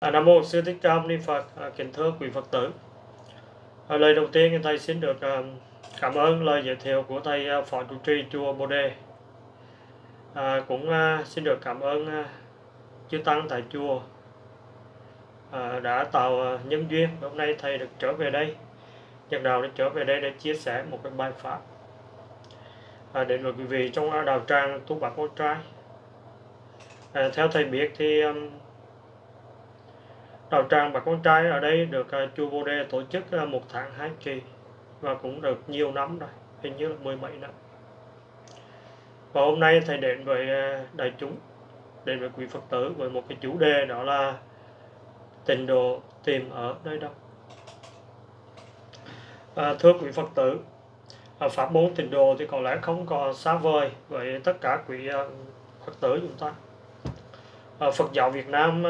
Nam mô Sư Thích Ca Mâu Ni Phật. Kính thưa quý Phật tử, lời đầu tiên thầy xin được cảm ơn lời giới thiệu của thầy Phó Chủ trì chùa Bồ Đề. Cũng xin được cảm ơn chư tăng tại chùa đã tạo nhân duyên hôm nay thầy được trở về đây, nhân đạo để trở về đây để chia sẻ một cái bài pháp đến với quý vị trong đạo tràng tu bạc con trai. Theo thầy biết thì đạo tràng Bạc Con Trai ở đây được chùa Vô Đề tổ chức 1 tháng 2 kỳ và cũng được nhiều năm rồi, hình như là 17 năm. Và hôm nay thầy đến với đại chúng, đến với quý Phật tử với một cái chủ đề, đó là tịnh độ tìm ở nơi đâu. Thưa quý Phật tử, pháp môn tịnh độ thì có lẽ không còn xa vời với tất cả quý Phật tử chúng ta. Phật giáo Việt Nam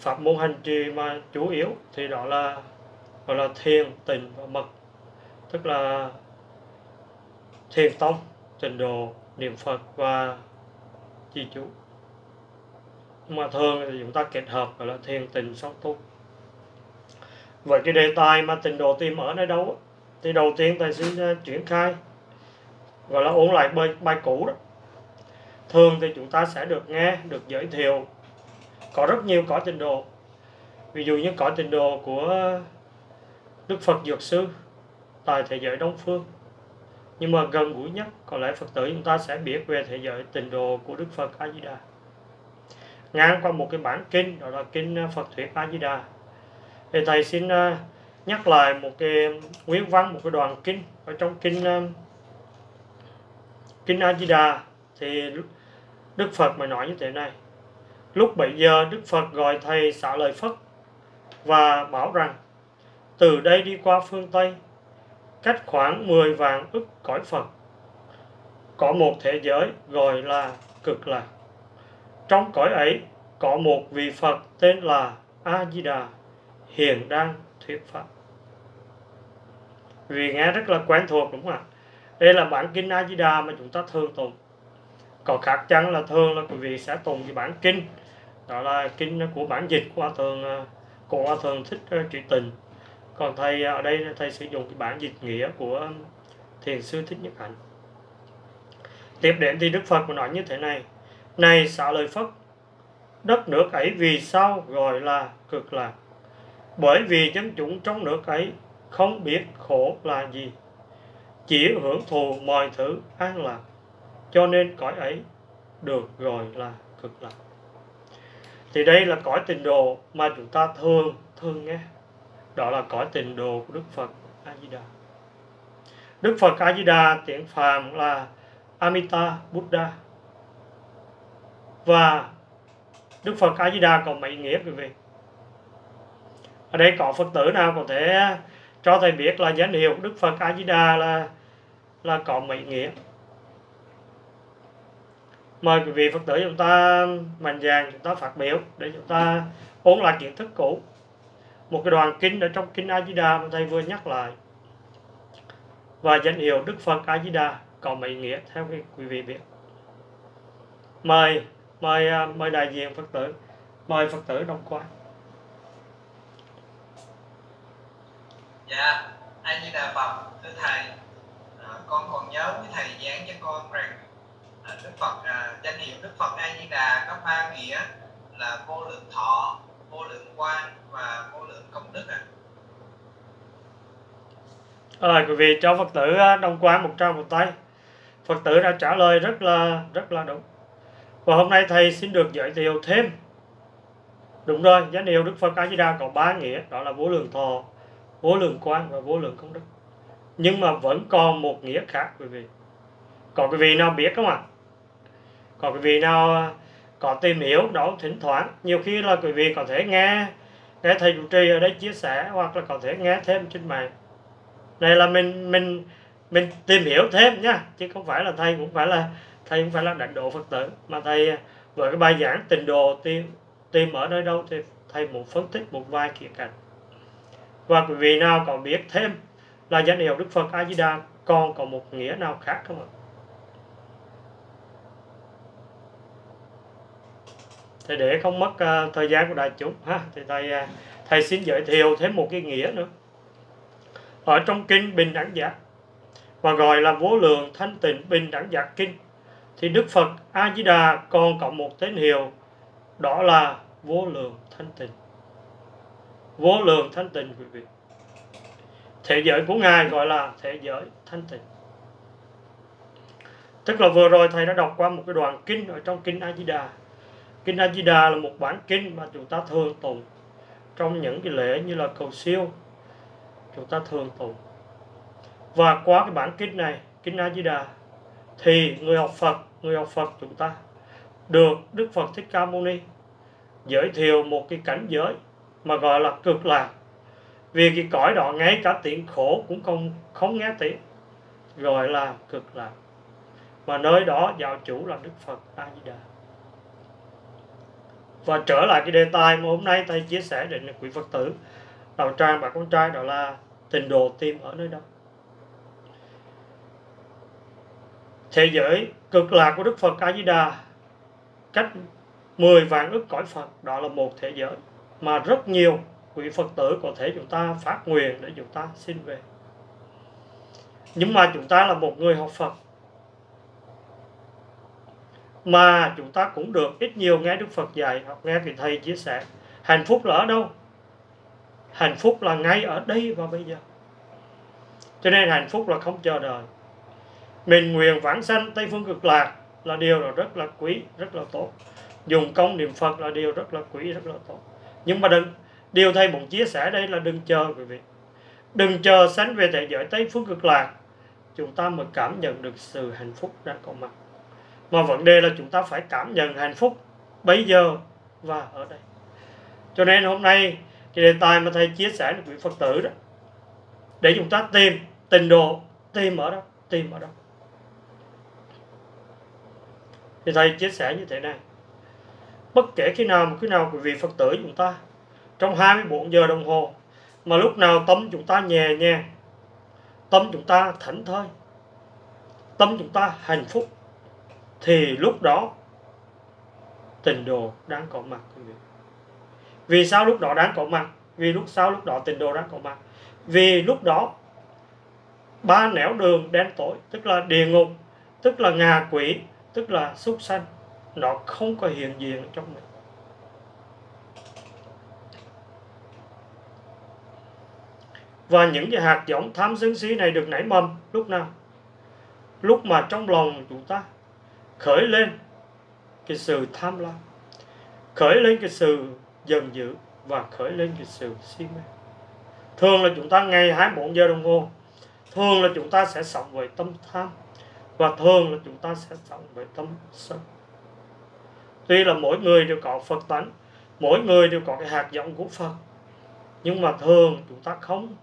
pháp môn hành trì mà chủ yếu thì đó là gọi là thiền, tịnh và mật, tức là thiền tông, tịnh độ, niệm Phật và trì chú. Mà thường thì chúng ta kết hợp gọi là thiền, tịnh, song tu. Vậy cái đề tài mà tịnh độ tìm ở nơi đâu thì đầu tiên thầy xin triển khai gọi là ôn lại bài cũ đó. Thường thì chúng ta sẽ được nghe, được giới thiệu có rất nhiều cõi tịnh độ, ví dụ như cõi tịnh độ của Đức Phật Dược Sư tại thế giới Đông Phương. Nhưng mà gần gũi nhất có lẽ Phật tử chúng ta sẽ biết về thế giới tịnh độ của Đức Phật A Di Đà, ngang qua một cái bản kinh, đó là kinh Phật Thuyết A Di Đà. Thì thầy xin nhắc lại một cái nguyên văn, một cái đoạn kinh ở trong kinh A Di Đà thì Đức Phật mới nói như thế này. Lúc bấy giờ Đức Phật gọi thầy Xá Lợi Phất và bảo rằng: từ đây đi qua phương Tây, cách khoảng 10 vạn ức cõi Phật, có một thế giới gọi là Cực Lạc. Trong cõi ấy có một vị Phật tên là A Di Đà hiện đang thuyết pháp. Vì nghe rất là quen thuộc đúng không ạ? Đây là bản kinh A Di Đà mà chúng ta thường tụng. Có khác chăng là thường là quý vị sẽ tụng cái bản kinh, đó là kinh của bản dịch của A Thượng Thích Trí Tịnh. Còn thầy ở đây thầy sử dụng cái bản dịch nghĩa của Thiền Sư Thích Nhất Hạnh. Tiếp đến thì Đức Phật nói như thế này: này Xá Lợi Phất, đất nước ấy vì sao gọi là Cực Lạc? Bởi vì dân chúng trong nước ấy không biết khổ là gì, chỉ hưởng thụ mọi thứ an lạc, cho nên cõi ấy được gọi là Cực Lạc. Thì đây là cõi tịnh độ mà chúng ta thường nghe, đó là cõi tịnh độ của Đức Phật A Di Đà. Đức Phật A Di Đà tiếng Phạn là Amita Buddha. Và Đức Phật A Di Đà có mấy nghĩa quý vị? Ở đây có Phật tử nào có thể cho thầy biết là danh hiệu Đức Phật A Di Đà là có mấy nghĩa? Mời quý vị Phật tử chúng ta mạnh dạn, chúng ta phát biểu để chúng ta ôn lại kiến thức cũ. Một cái đoạn kinh ở trong kinh A Di Đà mà thầy vừa nhắc lại. Và danh hiệu Đức Phật A Di Đà có mấy nghĩa theo quý vị biết. Mời đại diện Phật tử, mời Phật tử đồng quan. Dạ, A Di Đà Phật, thưa thầy, con còn nhớ với thầy giảng cho con rằng Đức Phật, danh hiệu Đức Phật A Di Đà có 3 nghĩa là vô lượng thọ, vô lượng quang và vô lượng công đức. Rồi quý vị cho Phật tử đồng quan 100 một tay. Phật tử đã trả lời rất là đúng. Và hôm nay thầy xin được giới thiệu thêm. Đúng rồi, danh hiệu Đức Phật A Di Đà có 3 nghĩa, đó là vô lượng thọ, vô lượng quang và vô lượng công đức. Nhưng mà vẫn còn một nghĩa khác quý vị. Có quý vị nào biết không ạ? Có quý vị nào có tìm hiểu đó thỉnh thoảng? Nhiều khi là quý vị có thể nghe thầy chủ trì ở đây chia sẻ, hoặc là có thể nghe thêm trên mạng. Này là mình tìm hiểu thêm nha, chứ không phải là thầy cũng phải là đảnh độ Phật tử, mà thầy với cái bài giảng tịnh độ tìm ở nơi đâu thì thầy muốn phân tích một vài khía cạnh. Và quý vị nào có biết thêm là danh hiệu Đức Phật A Di Đà còn có một nghĩa nào khác không ạ? Thì để không mất thời gian của đại chúng ha, thì thầy xin giới thiệu thêm một cái nghĩa nữa. Ở trong kinh Bình Đẳng Giác và gọi là Vô Lượng Thanh Tịnh Bình Đẳng Giác Kinh, thì Đức Phật A Di Đà còn có một tên hiệu, đó là Vô Lượng Thanh Tịnh. Vô Lượng Thanh Tịnh, quý vị. Thế giới của Ngài gọi là thế giới thanh tịnh. Tức là vừa rồi thầy đã đọc qua một cái đoạn kinh ở trong kinh A Di Đà. Kinh A Di Đà là một bản kinh mà chúng ta thường tụng trong những cái lễ như là cầu siêu, chúng ta thường tụng. Và qua cái bản kinh này, kinh A Di Đà, thì người học Phật chúng ta được Đức Phật Thích Ca Mâu Ni giới thiệu một cái cảnh giới mà gọi là cực lạc. Vì cái cõi đó ngay cả tiếng khổ cũng không nghe tiếng, gọi là cực lạc. Và nơi đó giáo chủ là Đức Phật A Di Đà. Và trở lại cái đề tài mà hôm nay thầy chia sẻ đến quý Phật tử đạo tràng và con trai, đó là tình độ tìm ở nơi đó. Thế giới cực lạc của Đức Phật A Di Đà cách 10 vạn ức cõi Phật, đó là một thế giới mà rất nhiều quý Phật tử có thể chúng ta phát nguyện để chúng ta xin về. Nhưng mà chúng ta là một người học Phật, mà chúng ta cũng được ít nhiều nghe Đức Phật dạy hoặc nghe vị thầy chia sẻ. Hạnh phúc là ở đâu? Hạnh phúc là ngay ở đây và bây giờ. Cho nên hạnh phúc là không chờ đợi. Mình nguyện vãng sanh Tây Phương Cực Lạc là điều là rất là quý, rất là tốt. Dùng công niệm Phật là điều rất là quý, rất là tốt. Nhưng mà điều thầy muốn chia sẻ đây là đừng chờ, quý vị. Đừng chờ sánh về thế giới Tây Phương Cực Lạc chúng ta mới cảm nhận được sự hạnh phúc đang có mặt. Mà vấn đề là chúng ta phải cảm nhận hạnh phúc bây giờ và ở đây. Cho nên hôm nay cái đề tài mà thầy chia sẻ với quý Phật tử đó, để chúng ta tìm tịnh độ, tìm ở đó, tìm ở đó. Thì thầy chia sẻ như thế này. Bất kể khi nào quý vị Phật tử chúng ta trong 24 giờ đồng hồ mà lúc nào tâm chúng ta nhẹ nhàng, tâm chúng ta thảnh thơi, tâm chúng ta hạnh phúc, thì lúc đó tịnh độ đang có mặt. Vì sao lúc đó đang có mặt? Tịnh độ đang có mặt? Vì lúc đó ba nẻo đường đen tối, tức là địa ngục, tức là ngạ quỷ, tức là súc sanh, nó không có hiện diện trong mình. Và những cái hạt giống tham sân si này được nảy mầm lúc nào? Lúc mà trong lòng chúng ta khởi lên cái sự tham lam, khởi lên cái sự giận dữ và khởi lên cái sự si mê. Thường là chúng ta ngày 24 giờ đồng hồ, thường là chúng ta sẽ sống với tâm tham, và thường là chúng ta sẽ sống với tâm sân. Tuy là mỗi người đều có Phật tánh, mỗi người đều có cái hạt giống của Phật, nhưng mà thường chúng ta không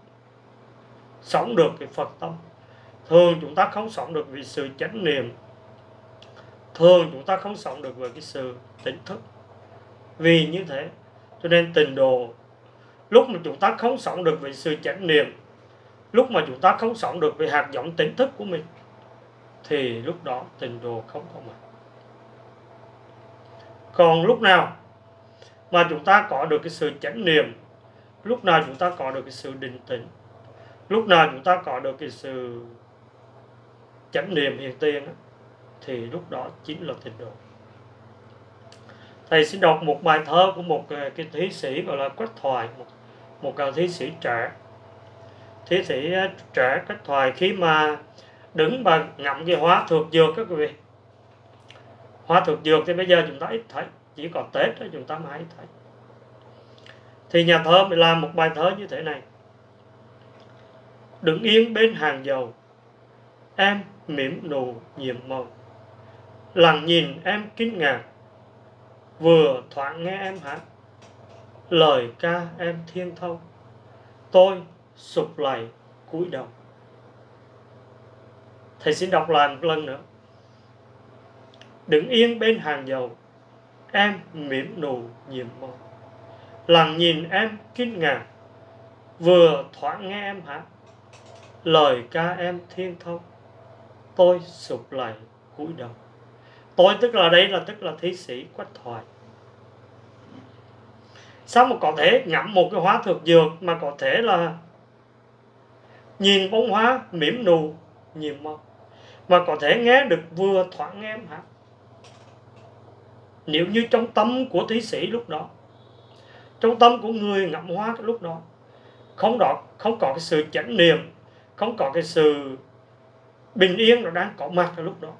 sống được cái Phật tâm. Thường chúng ta không sống được vì sự chánh niệm. Thường chúng ta không sống được với cái sự tỉnh thức. Vì như thế, cho nên tịnh độ, lúc mà chúng ta không sống được với sự chánh niệm, lúc mà chúng ta không sống được với hạt giống tỉnh thức của mình, thì lúc đó tịnh độ không có mặt. Còn lúc nào mà chúng ta có được cái sự chánh niệm, lúc nào chúng ta có được cái sự định tĩnh, lúc nào chúng ta có được cái sự chánh niệm hiện tiền, thì lúc đó chính là tịnh độ. Thầy xin đọc một bài thơ của một cái thí sĩ gọi là Quách Thoại, một thí sĩ trẻ. Thí sĩ trẻ Quách Thoại khi mà đứng và ngậm cái hóa thược dược các quý vị. Hóa thược dược thì bây giờ chúng ta ít thấy, chỉ có Tết đó chúng ta mới thấy. Thì nhà thơ mới làm một bài thơ như thế này. Đứng yên bên hàng dầu, em mỉm nụ nhiệm màu, lặng nhìn em kinh ngạc, vừa thoáng nghe em hát lời ca em thiên thâu, tôi sụp lạy cúi đầu. Thầy xin đọc lại một lần nữa. Đứng yên bên hàng dầu, em mỉm nụ nhiệm màu, lặng nhìn em kinh ngạc, vừa thoáng nghe em hát lời ca em thiên thâu, tôi sụp lại cúi đầu. Tôi tức là đây là tức là thí sĩ Quách Thoại. Sao mà có thể ngắm một cái hóa thực dược mà có thể là nhìn bóng hóa mỉm nụ nhìn mong, mà có thể nghe được vừa thoảng em hả? Nếu như trong tâm của thí sĩ lúc đó, trong tâm của người ngắm hóa lúc đó không có cái sự chánh niệm, không có cái sự bình yên nó đang có mặt ở lúc đó,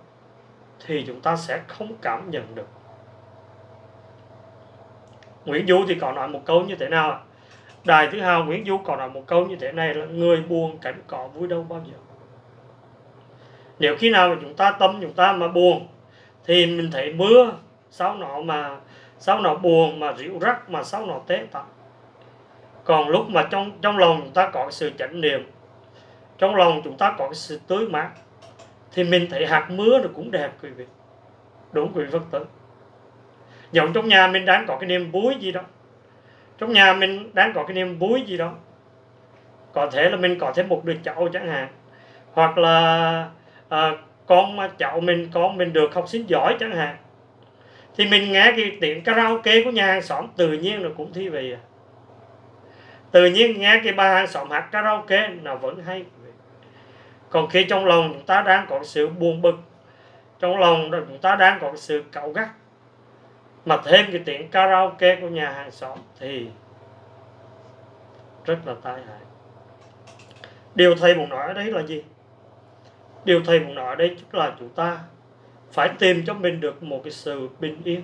thì chúng ta sẽ không cảm nhận được. Nguyễn Du thì có nói một câu như thế nào? Đại Thứ Hào Nguyễn Du có nói một câu như thế này là: người buồn cảnh cỏ vui đâu bao giờ. Nếu khi nào mà chúng ta tâm chúng ta mà buồn thì mình thấy mưa, sao nó buồn mà rỉu rắc, mà sao nó tê tận. Còn lúc mà trong lòng chúng ta có sự chánh niệm, trong lòng chúng ta có cái sự tưới mát, thì mình thấy hạt mưa nó cũng đẹp quý vị. Đúng quý vị Phật tử. Giống trong nhà mình đang có cái niềm vui gì đó, có thể là mình có thêm một đứa cháu chẳng hạn, hoặc là con mình được học sinh giỏi chẳng hạn, thì mình nghe cái tiếng karaoke của nhà hàng xóm tự nhiên nó cũng thi về. Tự nhiên nghe cái bà hàng xóm hát karaoke là vẫn hay. Còn khi trong lòng chúng ta đang có sự buồn bực, trong lòng chúng ta đang có sự cáu gắt, mà thêm cái tiếng karaoke của nhà hàng xóm thì rất là tai hại. Điều thầy muốn nói ở đấy là gì? Điều thầy muốn nói ở đấy chính là chúng ta phải tìm cho mình được một cái sự bình yên,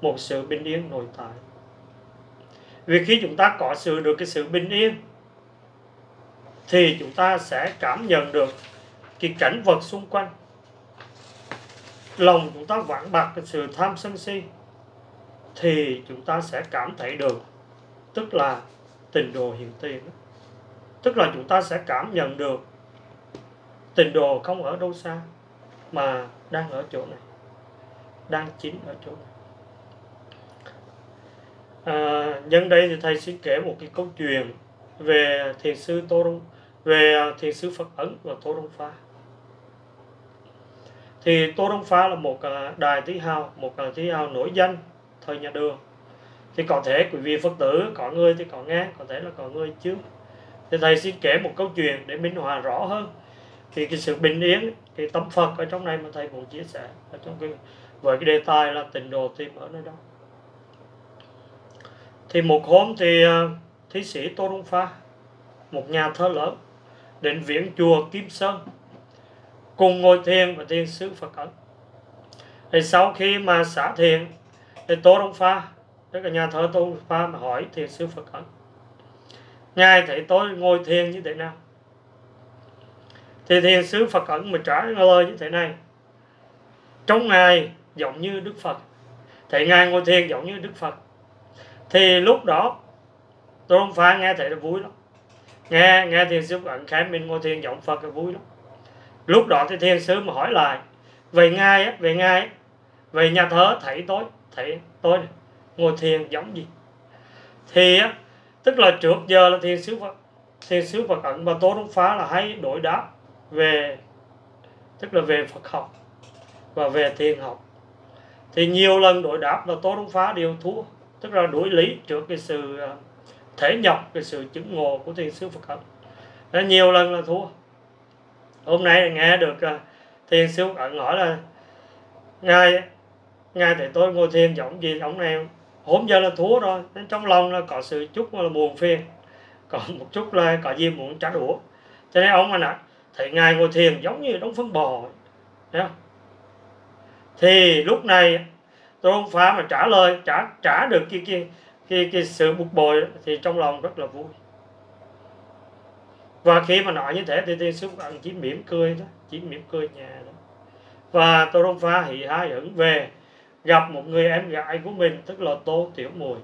một sự bình yên nội tại. Vì khi chúng ta có được cái sự bình yên thì chúng ta sẽ cảm nhận được cái cảnh vật xung quanh. Lòng chúng ta vãng bạc cái sự tham sân si thì chúng ta sẽ cảm thấy được, tức là tịnh độ hiện tiền. Tức là chúng ta sẽ cảm nhận được tịnh độ không ở đâu xa mà đang ở chỗ này, đang chính ở chỗ này. Nhân đây thì thầy xin kể một cái câu chuyện về thiền sư Phật Ấn và Tô Đông Pha. Thì Tô Đông Pha là một đại thí hào, nổi danh thời nhà Đường. Thì có thể quý vị Phật tử có người thì có nghe, có thể là có người chứ. Thì thầy xin kể một câu chuyện để minh họa rõ hơn thì cái sự bình yên, cái tâm Phật ở trong này mà thầy muốn chia sẻ ở trong với cái đề tài là tịnh độ tìm ở nơi đó. Thì một hôm thì thí sĩ Tô Đông Pha, một nhà thơ lớn, đến viếng chùa Kim Sơn cùng ngồi thiền và thiền sư Phật Ấn. Thì sau khi mà xả thiền thì Tô Đông Pha, tức là nhà thơ Tô Đông Pha, mà hỏi thiền sư Phật Ấn: Ngài thấy tôi ngồi thiền như thế nào? Thì thiền sư Phật Ấn mà trả lời như thế này: Trong Ngài giống như Đức Phật. Thấy Ngài ngồi thiền giống như Đức Phật. Thì lúc đó Tô Đông Pha nghe thấy là vui lắm. Nghe thiền sư Phật Ấn khen mình ngồi thiền giọng Phật là vui lắm. Lúc đó thì thiền sư mà hỏi lại: Vậy nhà thơ thấy tôi này, ngồi thiền giống gì? Thì tức là trước giờ là thiền sư Phật Ấn và Tô Đông Pha là hay đối đáp về, tức là về Phật học và về thiền học. Thì nhiều lần đối đáp và Tô Đông Pha đều thua, tức là đối lý trước cái sự thể nhọc, cái sự chứng ngộ của thiền sư Phật Ấn. Nhiều lần là thua. Hôm nay nghe được thiền sư Phật Ấn nói là Ngài thầy tôi ngồi thiền giống gì, ông này hôm giờ là thua rồi. Nên trong lòng là có sự chút là buồn phiền, còn một chút là có gì muốn trả đũa. Cho nên ông nói thầy Ngài ngồi thiền giống như đống phân bò. Thấy không? Thì lúc này Tô Đông Pha mà trả lời trả được cái sự bực bội thì trong lòng rất là vui. Và khi mà nói như thế thì thiền sư Phật Ấn chỉ mỉm cười đó, Và Tô Đông Pha hỉ hái hưởng về gặp một người em gái của mình, tức là Tô Tiểu Mùi.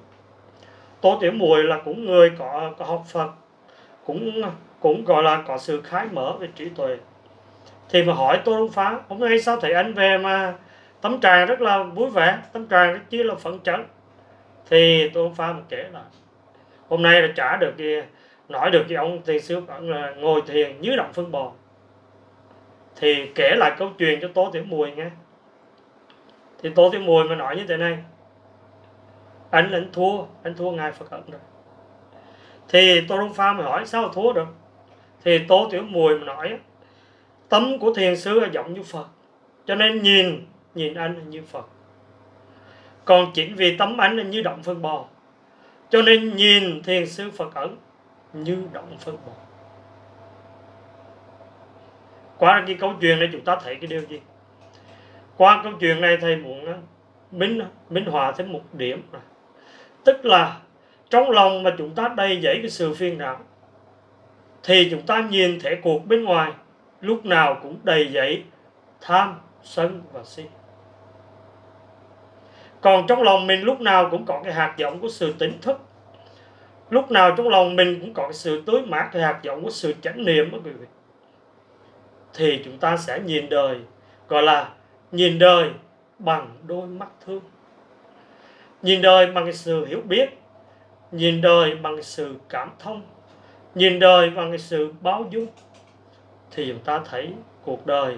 Tô Tiểu Mùi là cũng người có học Phật, cũng gọi là có sự khai mở về trí tuệ. Thì mà hỏi Tô Đông Pha: Hôm nay sao thầy anh về mà tâm trạng rất là vui vẻ, tâm trạng rất chi là phấn chấn? Thì Tô Đông Pha mà kể là hôm nay là trả được nói được cái ông thiền sư là ngồi thiền như động phân bò. Thì kể lại câu chuyện cho Tô Tiểu Mùi nghe. Thì Tô Tiểu Mùi mà nói như thế này: Anh thua Ngài Phật Ấn rồi. Thì Tô Đông Pha mới hỏi sao thua được. Thì Tô Tiểu Mùi mà nói tấm của thiền sư là giống như Phật, cho nên nhìn anh như Phật. Còn chính vì tấm anh như động phân bò, cho nên nhìn thiền sư Phật Ấn như động phân bò. Qua cái câu chuyện này chúng ta thấy cái điều gì? Qua câu chuyện này thầy muốn minh họa thêm một điểm, tức là trong lòng mà chúng ta đầy dẫy cái sự phiền não thì chúng ta nhìn thể cuộc bên ngoài lúc nào cũng đầy dẫy tham, sân và si. Còn trong lòng mình lúc nào cũng có cái hạt giống của sự tỉnh thức, lúc nào trong lòng mình cũng có cái sự tưới mát, cái hạt giống của sự chánh niệm đó quý vị. Thì chúng ta sẽ nhìn đời, gọi là nhìn đời bằng đôi mắt thương, nhìn đời bằng sự hiểu biết, nhìn đời bằng sự cảm thông, nhìn đời bằng sự bao dung. Thì chúng ta thấy cuộc đời,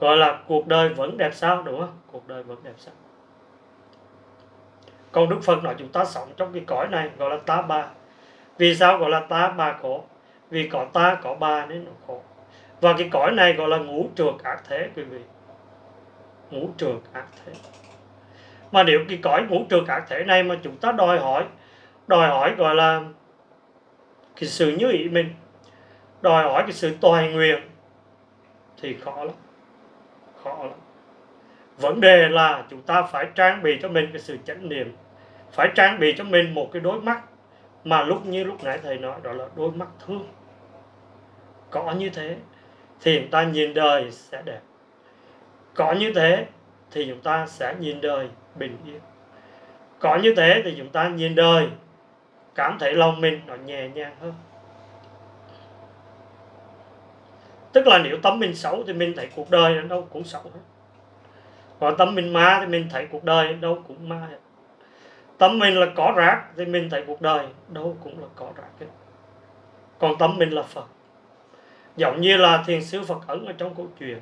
gọi là cuộc đời vẫn đẹp sao, đúng không? Cuộc đời vẫn đẹp sao. Còn Đức Phật nói chúng ta sống trong cái cõi này gọi là ta bà. Vì sao gọi là ta bà khổ? Vì có ta có bà nên nó khổ. Và cái cõi này gọi là ngũ trược ác thế quý vị. Ngũ trược ác thế. Mà nếu cái cõi ngũ trược ác thế này mà chúng ta đòi hỏi gọi là cái sự như ý mình, đòi hỏi cái sự toàn nguyện thì khó lắm. Khó lắm. Vấn đề là chúng ta phải trang bị cho mình cái sự chánh niệm, phải trang bị cho mình một cái đôi mắt mà như lúc nãy thầy nói, đó là đôi mắt thương. Có như thế thì chúng ta nhìn đời sẽ đẹp. Có như thế thì chúng ta sẽ nhìn đời bình yên. Có như thế thì chúng ta nhìn đời cảm thấy lòng mình nó nhẹ nhàng hơn. Tức là nếu tấm mình xấu thì mình thấy cuộc đời nó đâu cũng xấu hết. Còn tấm mình ma thì mình thấy cuộc đời đâu cũng ma hết. Tấm mình là có rác thì mình thấy cuộc đời đâu cũng là có rác hết. Còn tấm mình là Phật. Giống như là thiền sư Phật Ấn ở trong câu chuyện.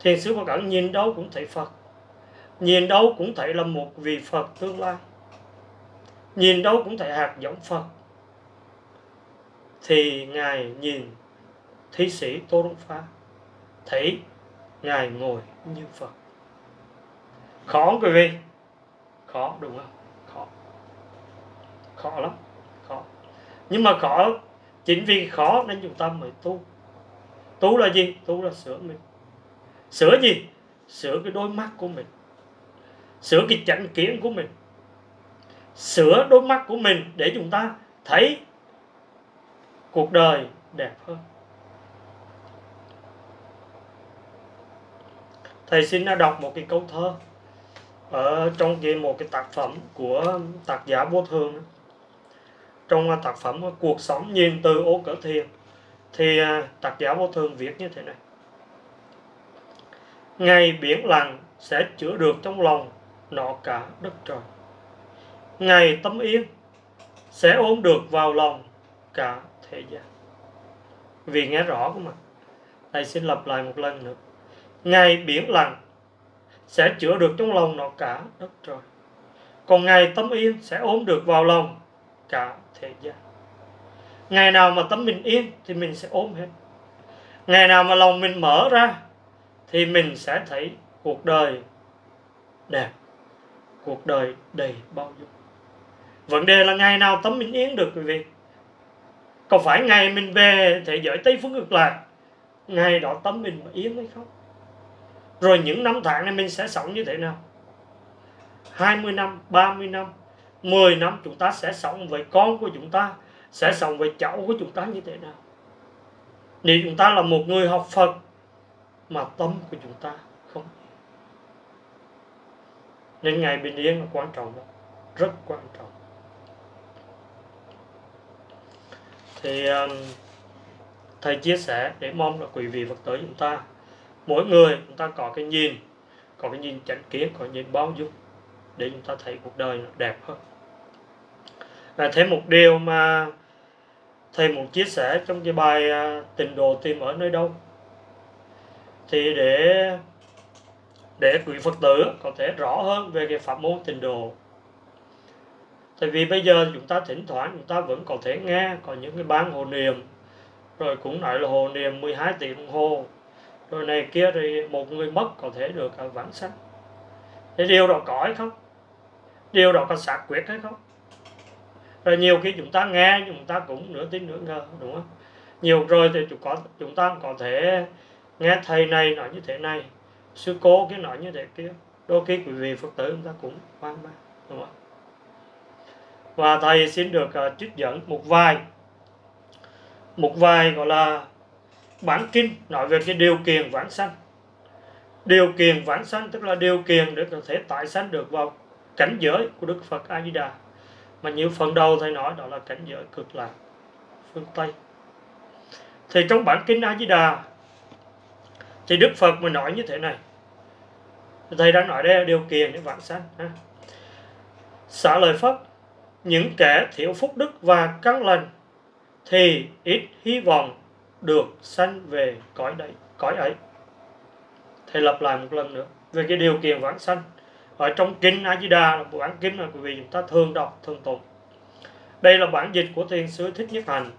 Thiền sư Phật Ấn nhìn đâu cũng thấy Phật. Nhìn đâu cũng thấy là một vị Phật tương lai. Nhìn đâu cũng thấy hạt giống Phật. Thì Ngài nhìn thí sĩ Tô Đông Pha, thấy Ngài ngồi như Phật. Khó không quý vị? Khó đúng không? Khó. Khó lắm. Khó. Nhưng mà khó, chính vì khó nên chúng ta mới tu. Tu là gì? Tu là sửa mình. Sửa gì? Sửa cái đôi mắt của mình, sửa cái chánh kiến của mình, sửa đôi mắt của mình để chúng ta thấy cuộc đời đẹp hơn. Thầy xin đọc một cái câu thơ ở trong một cái tác phẩm của tác giả Vô Thường. Trong tác phẩm Cuộc Sống Nhìn Từ Ô Cỡ Thiền thì tác giả Vô Thường viết như thế này: ngày biển lặng sẽ chữa được trong lòng nọ cả đất trời. Ngày tâm yên sẽ ôm được vào lòng cả thế gian. Vì nghe rõ cơ mà. Thầy xin lặp lại một lần nữa. Ngày biển lặng sẽ chữa được trong lòng nọ cả đất trời. Còn ngày tâm yên sẽ ôm được vào lòng cả thế gian. Ngày nào mà tâm mình yên thì mình sẽ ôm hết. Ngày nào mà lòng mình mở ra thì mình sẽ thấy cuộc đời đẹp, cuộc đời đầy bao dung. Vấn đề là ngày nào tâm mình yên được quý vị. Có phải ngày mình về thế giới Tây Phương Cực Lạc, ngày đó tâm mình mà yên hay không? Rồi những năm tháng này mình sẽ sống như thế nào? 20 năm, 30 năm, 10 năm chúng ta sẽ sống với con của chúng ta, sẽ sống với cháu của chúng ta như thế nào? Nếu chúng ta là một người học Phật mà tâm của chúng ta không. Nên ngày bình yên là quan trọng đó. Rất quan trọng. Thì thầy chia sẻ để mong là quý vị Phật tử chúng ta, mỗi người chúng ta có cái nhìn, có cái nhìn chánh kiến, có cái nhìn bao dung để chúng ta thấy cuộc đời nó đẹp hơn. Và thêm một điều mà thầy muốn chia sẻ trong cái bài Tịnh Độ Tìm Ở Nơi Đâu, thì để quý Phật tử có thể rõ hơn về cái pháp môn tịnh độ. Tại vì bây giờ chúng ta thỉnh thoảng chúng ta vẫn có thể nghe có những cái ban hồ niệm, rồi cũng nói là hồ niệm 12 tiếng đồng hồ, rồi này kia, thì một người mất có thể được vãng sanh. Thì điều đó có hay không? Điều đó có xác quyết hay không? Rồi nhiều khi chúng ta nghe chúng ta cũng nửa tin nửa ngờ, đúng không? Nhiều rồi thì chúng ta có thể nghe thầy này nói như thế này, sư cô kia nói như thế kia. Đôi khi quý vị Phật tử chúng ta cũng hoang mang, đúng không? Và thầy xin được trích dẫn một vài gọi là bản kinh nói về cái điều kiện vãng sanh. Điều kiện vãng sanh tức là điều kiện để có thể tái sanh được vào cảnh giới của Đức Phật A Di Đà, mà nhiều phần đầu thầy nói đó là cảnh giới cực lạc phương Tây. Thì trong bản kinh A Di Đà thì Đức Phật mà nói như thế này, thầy đã nói đây là điều kiện để vãng sanh. Xá Lợi Phất, những kẻ thiểu phúc đức và căn lành thì ít hy vọng được sanh về cõi ấy. Thầy lập lại một lần nữa về cái điều kiện vãng sanh. Ở trong kinh A Di Đà là một bản kinh mà quý vị chúng ta thường đọc, thường tụng. Đây là bản dịch của Thiền Sư Thích Nhất Hạnh.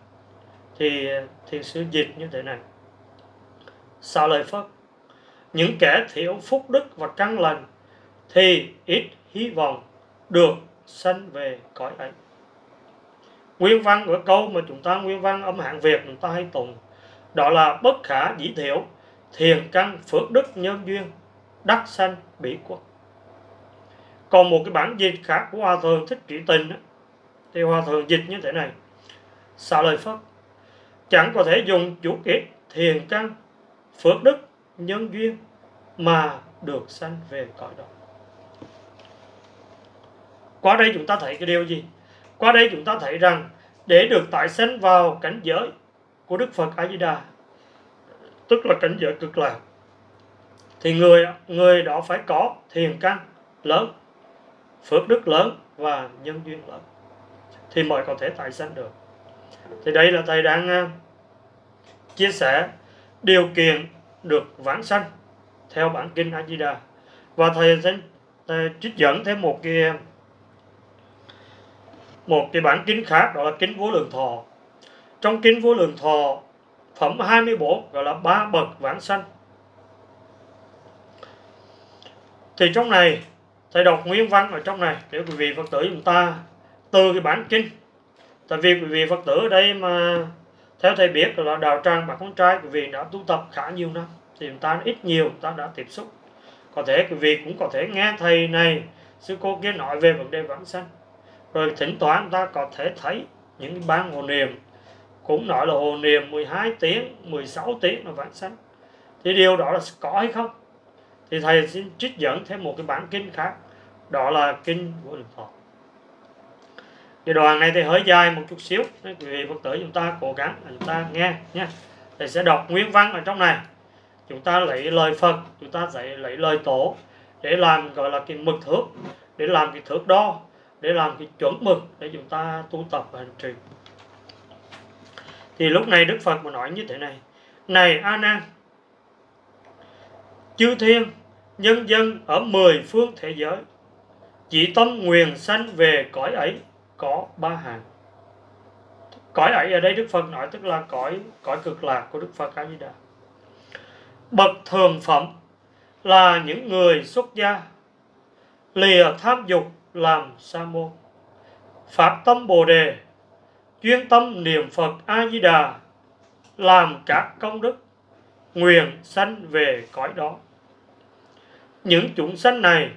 Thì Thiền Sư dịch như thế này: Xá Lợi Phất, những kẻ thiểu phúc đức và căn lành thì ít hy vọng được sanh về cõi ấy. Nguyên văn của câu mà chúng ta, nguyên văn âm hạng Việt chúng ta hay tụng, đó là bất khả dĩ thiểu, thiền căn phước đức nhân duyên, đắc sanh bỉ quốc. Còn một cái bản dịch khác của Hòa Thượng Thích Trí Tịnh thì Hòa Thượng dịch như thế này: Xá Lợi Phất, chẳng có thể dùng chủ ít thiền căn phước đức nhân duyên mà được sanh về cõi đó. Qua đây chúng ta thấy cái điều gì? Qua đây chúng ta thấy rằng để được tái sanh vào cảnh giới của Đức Phật A Di Đà, tức là cảnh giới cực lạc, thì người đó phải có thiền căn lớn, phước đức lớn và nhân duyên lớn thì mới có thể tái sanh được. Thì đây là thầy đang chia sẻ điều kiện được vãng sanh theo bản kinh A Di Đà. Và thầy trích dẫn thêm một cái bản kinh khác, đó là kinh Vô Lượng Thọ. Trong kinh Vô Lượng Thọ phẩm 24 gọi là ba bậc vãng sanh. Thì trong này thầy đọc nguyên văn ở trong này để quý vị Phật tử chúng ta từ cái bản kinh. Tại vì quý vị Phật tử ở đây mà theo thầy biết là đạo tràng Bạc Con Trai quý vị đã tu tập khá nhiều năm, thì chúng ta ít nhiều chúng ta đã tiếp xúc. Có thể quý vị cũng có thể nghe thầy này, sư cô kia nói về vấn đề vãng sanh. Rồi thỉnh thoảng chúng ta có thể thấy những ban hồ niệm cũng nói là hồ niệm 12 tiếng, 16 tiếng là vãng sanh. Thì điều đó là có hay không? Thì thầy xin trích dẫn thêm một cái bản kinh khác, đó là kinh Vô Lượng Thọ. Cái đoạn này thì hơi dài một chút xíu, nên quý vị Phật tử chúng ta cố gắng chúng ta nghe nha. Thầy sẽ đọc nguyên văn ở trong này. Chúng ta lấy lời Phật, chúng ta sẽ lấy lời Tổ để làm gọi là cái mực thước, để làm cái thước đo, để làm cái chuẩn mực để chúng ta tu tập và hành trì. Thì lúc này Đức Phật mà nói như thế này: Này A Nan, chư thiên nhân dân ở 10 phương thế giới chỉ tâm nguyện sanh về cõi ấy có ba hàng. Cõi ấy ở đây Đức Phật nói tức là cõi cực lạc của Đức Phật A Di Đà. Bậc thường phẩm là những người xuất gia, lìa tham dục làm sa môn, phát tâm Bồ Đề, chuyên tâm niệm Phật A Di Đà, làm các công đức, nguyện sanh về cõi đó. Những chúng sanh này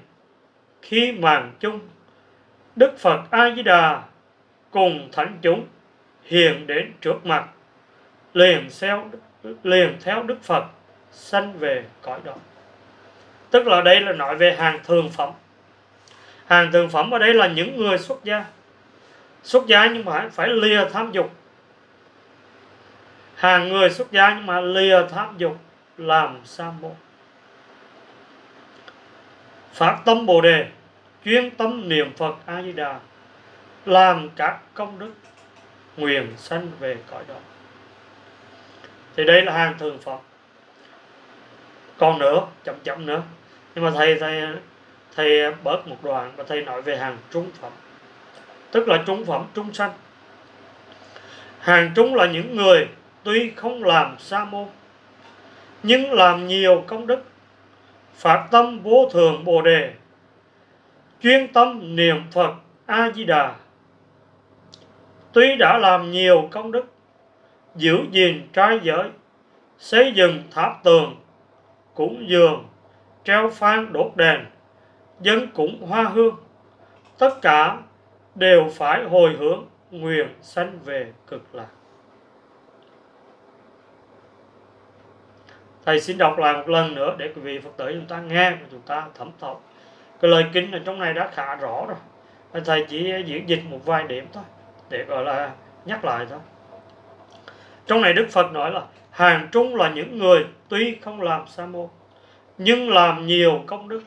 khi màn chung, Đức Phật A Di Đà cùng thánh chúng hiện đến trước mặt, liền theo Đức Phật sanh về cõi đó. Tức là đây là nói về hàng thường phẩm. Hàng thường phẩm ở đây là những người xuất gia. Xuất gia nhưng mà phải lìa tham dục. Hàng người xuất gia nhưng mà lìa tham dục làm sa môn, phát tâm Bồ Đề, chuyên tâm niệm Phật A Di Đà, làm các công đức, nguyện sanh về cõi đó. Thì đây là hàng thường phẩm. Còn nữa, chậm nữa, nhưng mà thầy bớt một đoạn và thầy nói về hàng trung phẩm. tức là chúng phẩm chúng sanh. Hàng chúng là những người tuy không làm sa môn, nhưng làm nhiều công đức, phát tâm vô thường Bồ Đề, chuyên tâm niệm Phật A Di Đà. Tuy đã làm nhiều công đức, giữ gìn trai giới, xây dựng tháp tường, cúng dường, treo phang đốt đèn, dân cúng hoa hương, tất cả đều phải hồi hướng nguyện sanh về cực lạc. Thầy xin đọc lại một lần nữa để quý vị Phật tử chúng ta nghe và chúng ta thẩm thấu. Cái lời kinh ở trong này đã khá rõ rồi, thầy chỉ diễn dịch một vài điểm thôi để gọi là nhắc lại thôi. Trong này Đức Phật nói là hàng trung là những người tuy không làm sa môn, nhưng làm nhiều công đức,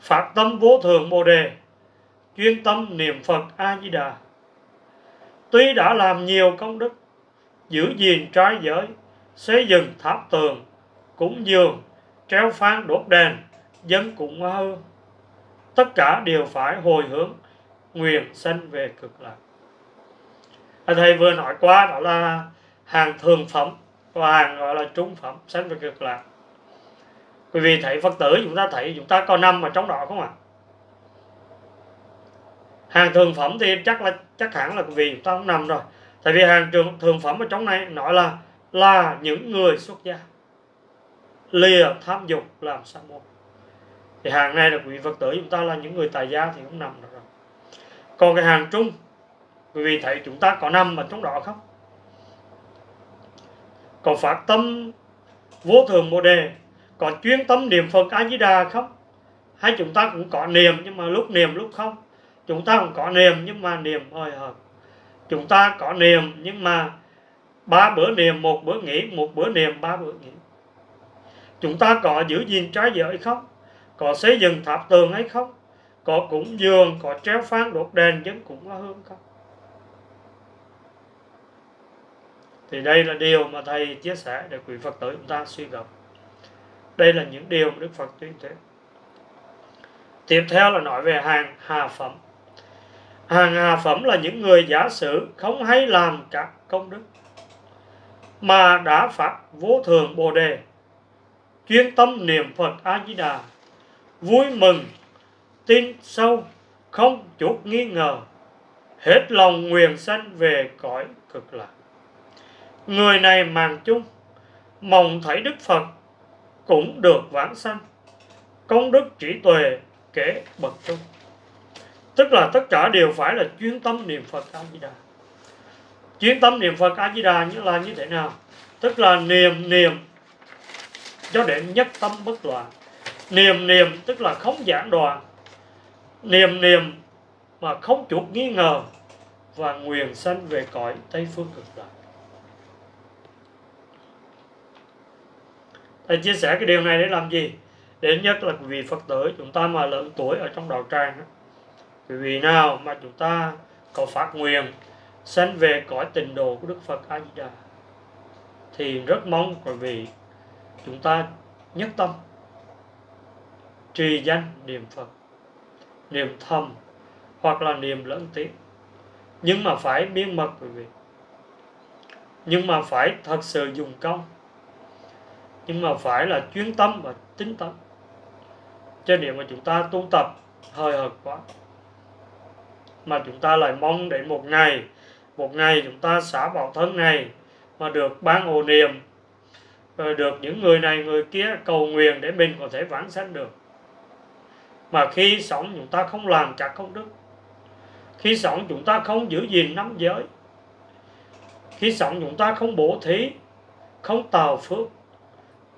phát tâm vô thượng Bồ Đề, chuyên tâm niệm Phật A Di Đà. Tuy đã làm nhiều công đức, giữ gìn trai giới, xây dựng tháp tường, cúng dường, treo phang đốt đèn, dân cúng hoa hương, tất cả đều phải hồi hướng nguyện sanh về cực lạc. Thầy vừa nói qua đó là hàng thường phẩm và hàng gọi là trung phẩm sanh về cực lạc. Quý vị thấy Phật tử chúng ta thấy chúng ta có 5 ở trong đó không ạ? Hàng thường phẩm thì chắc hẳn là quý vị chúng ta không nằm rồi. Tại vì hàng thường phẩm ở trong này nói là những người xuất gia lìa tham dục làm sa môn. Thì hàng này là quý vị Phật tử chúng ta là những người tại gia thì không nằm được rồi. Còn cái hàng trung, quý vị thấy chúng ta có 5 ở trong đó không? Còn phát tâm vô thường Bồ Đề, có chuyên tâm niệm Phật A Di Đà không? Hay chúng ta cũng có niệm nhưng mà lúc niệm lúc không? Chúng ta cũng có niệm nhưng mà niệm hơi hợp. Chúng ta có niệm nhưng mà 3 bữa niệm, 1 bữa nghỉ, 1 bữa niệm, 3 bữa nghỉ. Chúng ta có giữ gìn trái giới không? Có xây dựng tháp tường hay không? Có cúng dường, có treo phán đốt đèn, vẫn cũng hoa hương không? Thì đây là điều mà thầy chia sẻ để quý Phật tử chúng ta suy gẫm. Đây là những điều mà Đức Phật tuyên thuyết. Tiếp theo là nói về hàng hà phẩm. Hàng hà phẩm là những người giả sử không hay làm các công đức, mà đã phát vô thượng Bồ Đề, chuyên tâm niệm Phật A Di Đà, vui mừng, tin sâu, không chút nghi ngờ, hết lòng nguyện sanh về cõi cực lạc. Người này mạng chung, mong thấy Đức Phật cũng được vãng sanh, công đức trí tuệ kế bậc trung. Tức là tất cả đều phải là chuyên tâm niệm Phật A Di Đà. Chuyên tâm niệm Phật A Di Đà như là như thế nào? Tức là niệm cho đến nhất tâm bất loạn. Niệm tức là không giảng đoạn. Niệm mà không chút nghi ngờ và nguyện sanh về cõi Tây Phương Cực Lạc. Thầy chia sẻ cái điều này để làm gì? Đến nhất là quý vị Phật tử chúng ta mà lớn tuổi ở trong đạo tràng, quý vị nào mà chúng ta có phát nguyện sanh về cõi tịnh độ của Đức Phật A Di Đà thì rất mong quý vị chúng ta nhất tâm trì danh niệm Phật, niệm thầm hoặc là niệm lẫn tiếng, nhưng mà phải miên mật quý vị, nhưng mà phải thật sự dùng công, nhưng mà phải là chuyên tâm và tín tâm. Cho điều mà chúng ta tu tập hơi hợt quá mà chúng ta lại mong để một ngày chúng ta xả bỏ thân này mà được ban hộ niệm, rồi được những người này người kia cầu nguyện để mình có thể vãng sanh được. Mà khi sống chúng ta không làm các công đức, khi sống chúng ta không giữ gìn 5 giới, khi sống chúng ta không bố thí, không tạo phước,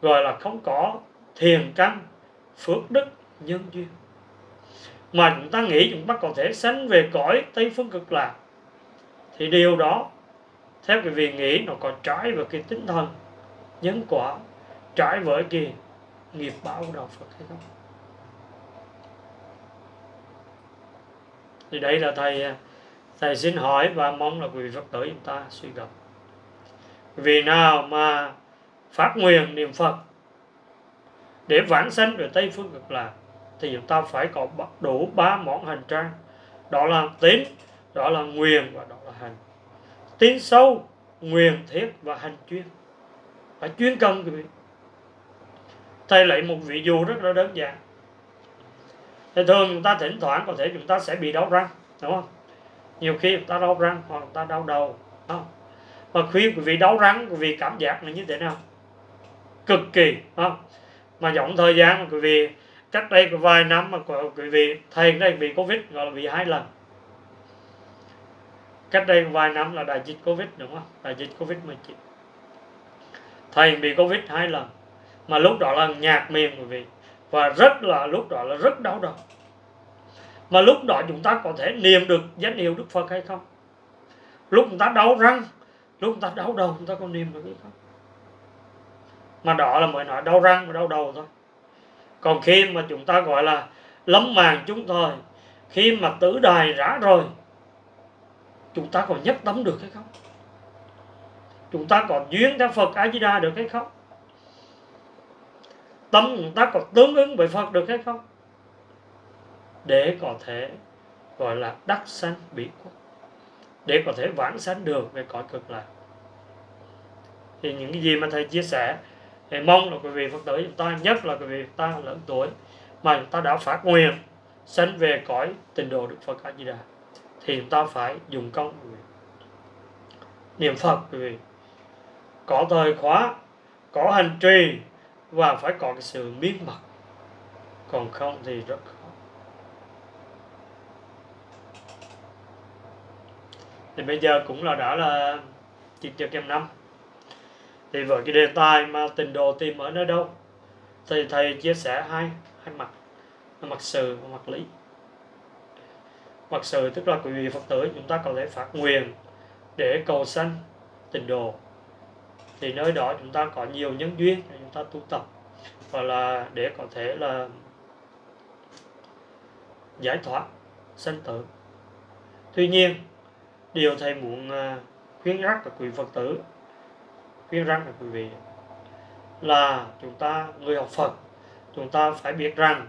gọi là không có thiền căn, phước đức, nhân duyên, mà chúng ta nghĩ chúng ta có thể sánh về cõi Tây Phương Cực Lạc, thì điều đó theo cái việc nghĩ nó có trái với cái tinh thần nhân quả, trái với cái nghiệp báo của đạo Phật hay không. Thì đây là thầy xin hỏi và mong là quý vị Phật tử chúng ta suy gẫm. Vì nào mà phát nguyện niệm Phật để vãng sanh về Tây Phương Cực Lạc thì chúng ta phải có đủ 3 món hành trang. Đó là tín, đó là nguyền và đó là hành. Tiến sâu, nguyền thiết và hành chuyên, phải chuyên công quý vị. Thầy lấy một ví dụ rất là đơn giản. Thì thường chúng ta thỉnh thoảng có thể chúng ta sẽ bị đau răng, đúng không? Nhiều khi chúng ta đau răng hoặc chúng ta đau đầu, đúng không? Và khi quý vị đau răng, quý vị cảm giác là như thế nào? Cực kỳ, đúng không? Mà dòng thời gian mà quý vị cách đây có vài năm mà quý vị thầy đây bị Covid gọi là bị 2 lần. Cách đây vài năm là đại dịch Covid, đúng không? Đại dịch Covid-19. Thầy bị Covid 2 lần. Mà lúc đó là nhạt miệng quý vị, và rất là lúc đó là rất đau đầu. Mà lúc đó chúng ta có thể niệm được danh hiệu Đức Phật hay không? Lúc chúng ta đau răng, lúc chúng ta đau đầu, chúng ta có niệm được hay không? Mà đó là mới nói đau răng và đau đầu thôi. Còn khi mà chúng ta gọi là lấm màn chúng thời, khi mà tử đài rã rồi, chúng ta còn nhấc tấm được hay không? Chúng ta còn duyên theo Phật A Di Đà được hay không? Tâm chúng ta còn tương ứng với Phật được hay không? Để có thể gọi là đắc sanh Bỉ Quốc, để có thể vãng sanh được về cõi cực lạc. Thì những cái gì mà thầy chia sẻ, thầy mong là quý vị Phật tử chúng ta, nhất là quý vị Phật ta lớn tuổi mà chúng ta đã phát nguyện sanh về cõi tịnh độ Đức Phật A Di Đà, thì chúng ta phải dùng công niệm Phật quý vị. Có thời khóa, có hành trì, và phải có cái sự miên mật. Còn không thì rất khó. Thì bây giờ cũng là đã là 9:05. Thì với cái đề tài mà tịnh độ tìm ở nơi đâu, thì thầy chia sẻ hai mặt, mặt sự và mặt lý. Mặt sự tức là quý vị Phật tử chúng ta có thể phát nguyện để cầu sanh tịnh độ, thì nơi đó chúng ta có nhiều nhân duyên để chúng ta tu tập, hoặc là để có thể là giải thoát sanh tử. Tuy nhiên, điều thầy muốn khuyến rắc các quý Phật tử, khuyên răng các quý vị là chúng ta, người học Phật, chúng ta phải biết rằng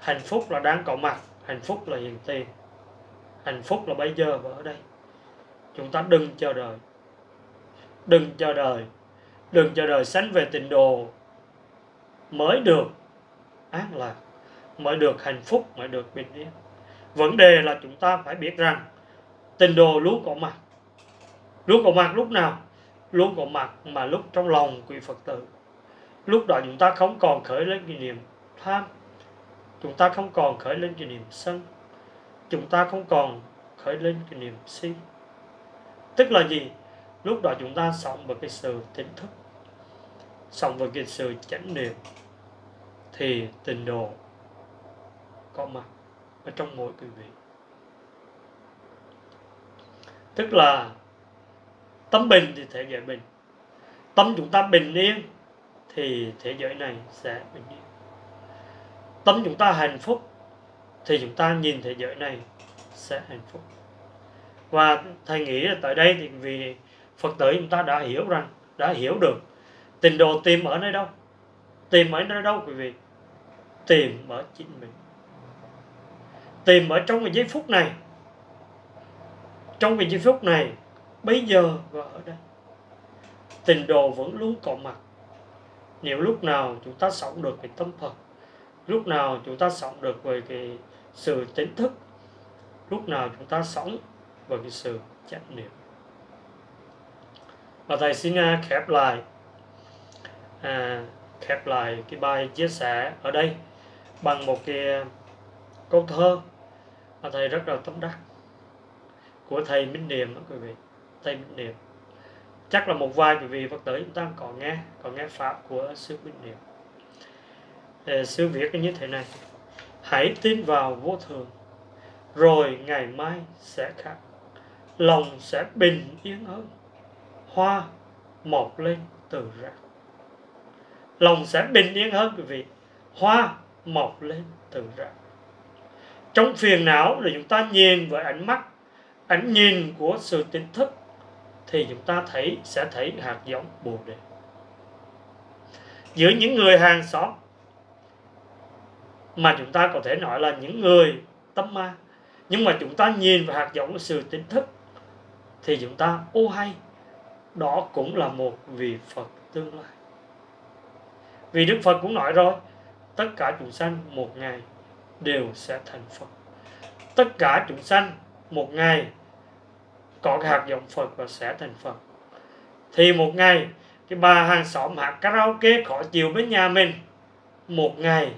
hạnh phúc là đang có mặt, hạnh phúc là hiện tiền, hạnh phúc là bây giờ và ở đây. Chúng ta đừng chờ đợi, đừng chờ đợi sánh về tịnh độ mới được an lạc, mới được hạnh phúc, mới được bình yên. Vấn đề là chúng ta phải biết rằng tịnh độ luôn có mặt. Luôn có mặt lúc nào? Luôn có mặt mà lúc trong lòng quý Phật tử. Lúc đó chúng ta không còn khởi lên cái niệm tham, chúng ta không còn khởi lên cái niệm sân, chúng ta không còn khởi lên cái niệm si. Tức là gì? Lúc đó chúng ta sống với cái sự tỉnh thức, sống với cái sự chánh niệm, thì tịnh độ có mặt ở trong mỗi quý vị. Tức là tâm bình thì thế giới bình. Tâm chúng ta bình yên thì thế giới này sẽ bình yên. Tâm chúng ta hạnh phúc thì chúng ta nhìn thế giới này sẽ hạnh phúc. Và thầy nghĩ là tại đây thì vì Phật tử chúng ta đã hiểu rằng, đã hiểu được tịnh độ tìm ở nơi đâu. Tìm ở nơi đâu quý vị? Tìm ở chính mình. Tìm ở trong cái giây phút này. Trong cái giây phút này, bây giờ và ở đây. Tịnh độ vẫn luôn có mặt. Nếu lúc nào chúng ta sống được cái tâm Phật, lúc nào chúng ta sống được về cái sự tỉnh thức, lúc nào chúng ta sống về cái sự chánh niệm. Và thầy xin khép lại cái bài chia sẻ ở đây bằng một cái câu thơ mà thầy rất là tâm đắc, của thầy Minh Niệm đó quý vị. Thầy Minh Niệm chắc là một vài quý vị Phật tử chúng ta còn nghe pháp của sư Minh Niệm. Sư viết như thế này: hãy tin vào vô thường, rồi ngày mai sẽ khác, lòng sẽ bình yên hơn, hoa mọc lên từ rác. Lòng sẽ bình yên hơn quý vị, hoa mọc lên từ rác. Trong phiền não là chúng ta nhìn với ánh mắt, ánh nhìn của sự tỉnh thức, thì chúng ta sẽ thấy hạt giống Bồ Đề. Giữa những người hàng xóm, mà chúng ta có thể nói là những người tâm ma, Nhưng mà chúng ta nhìn và hạt giống sự tỉnh thức thì chúng ta ô hay, đó cũng là một vị Phật tương lai. Vì Đức Phật cũng nói rồi, tất cả chúng sanh một ngày đều sẽ thành Phật. Tất cả chúng sanh một ngày có cái hạt giống Phật và sẽ thành Phật. Thì một ngày cái bà hàng xóm hát karaoke khó chịu với nhà mình, một ngày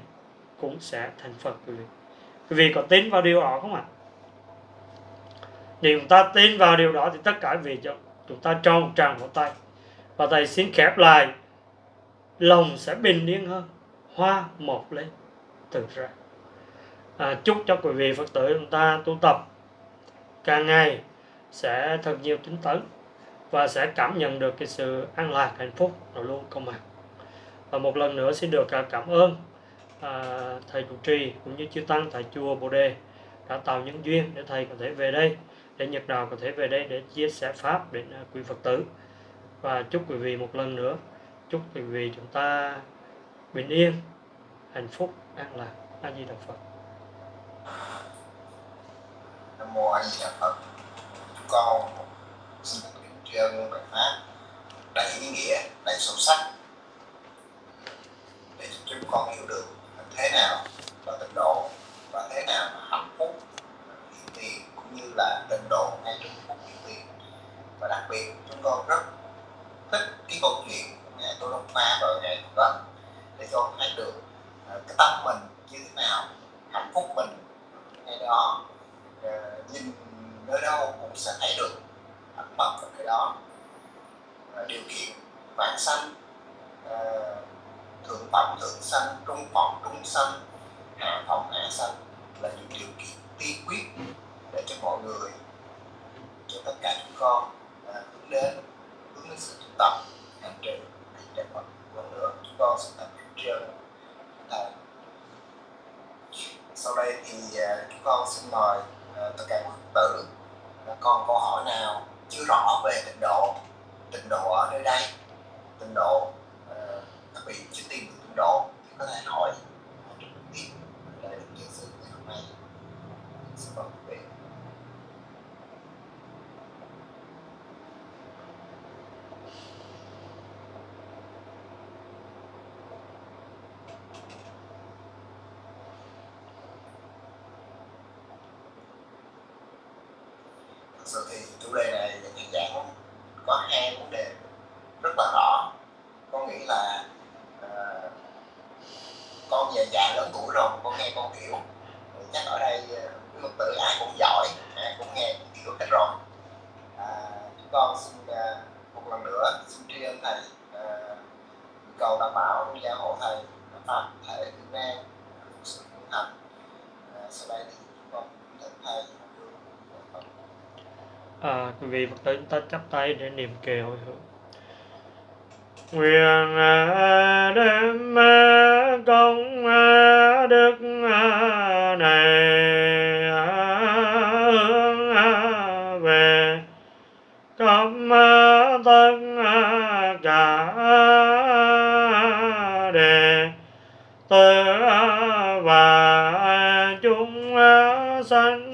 cũng sẽ thành Phật. Quý vị có tin vào điều đó không ạ? Nếu chúng ta tin vào điều đó thì tất cả vì chúng ta cho một tràng vỗ tay. Và Thầy xin khép lại, lòng sẽ bình yên hơn, hoa mọc lên từ ra. Chúc cho quý vị Phật tử chúng ta tu tập càng ngày sẽ thật nhiều tinh tấn và sẽ cảm nhận được cái sự an lạc hạnh phúc nó luôn có mặt. Và một lần nữa xin được cảm ơn Thầy trụ trì cũng như chư tăng tại chùa Bồ Đề đã tạo những duyên để Thầy có thể về đây, để Nhật nào có thể về đây để chia sẻ Pháp đến quý Phật tử. Và chúc quý vị một lần nữa, chúc quý vị chúng ta bình yên, hạnh phúc, an lạc. A Di Đà Phật. Nam mô A Di Đà Phật. Con xin được tuyên truyền bài pháp đầy ý nghĩa, đầy sâu sắc để giúp con hiểu được thế nào là tịnh độ và thế nào là hạnh phúc hiện tiền, cũng như là tịnh độ ngay trong phút hiện tiền. Và đặc biệt chúng con rất thích cái câu chuyện ngày Tô Đông Pha và ngày Phật Ấn để cho thấy được cái tâm mình như thế nào, hạnh phúc mình ngay đó, nhìn nơi đâu cũng sẽ thấy được hạnh phúc ở nơi đó. Điều kiện vãng sanh, thượng phẩm thượng sanh, trung phẩm trung sanh, hạ phẩm hạ sanh là những điều kiện tiên quyết để cho mọi người, cho tất cả chúng con hướng đến sự tu tập hành trình để một lần nữa chúng con sẽ tập trung. Sau đây thì chúng con xin mời tất cả quý Phật tử còn câu hỏi nào chưa rõ về tịnh độ, tịnh độ ở nơi đây, tịnh độ các vị chưa tìm được tịnh độ thì có thể hỏi tiếp để được chia sẻ ngày hôm nay. Xin mời quý vị. Thực sự thì chủ đề này thầy giảng có hai vấn đề rất là rõ. Con nghĩ là con về già lớn tuổi rồi, con nghe con hiểu. Chắc ở đây quý Phật tử ai cũng giỏi, ai cũng nghe cũng hiểu hết rồi. Chúng con xin một lần nữa xin tri ân Thầy, cầu đảm bảo gia hộ Thầy Pháp thể Việt Nam sự hữu thành. Sau đây thì chúng con thỉnh Thầy. Quý vị Phật tử chúng ta chắp tay để niệm kệ hồi hướng. Nguyện đem công đức này hướng về khắp tất cả đệ tử và chúng sanh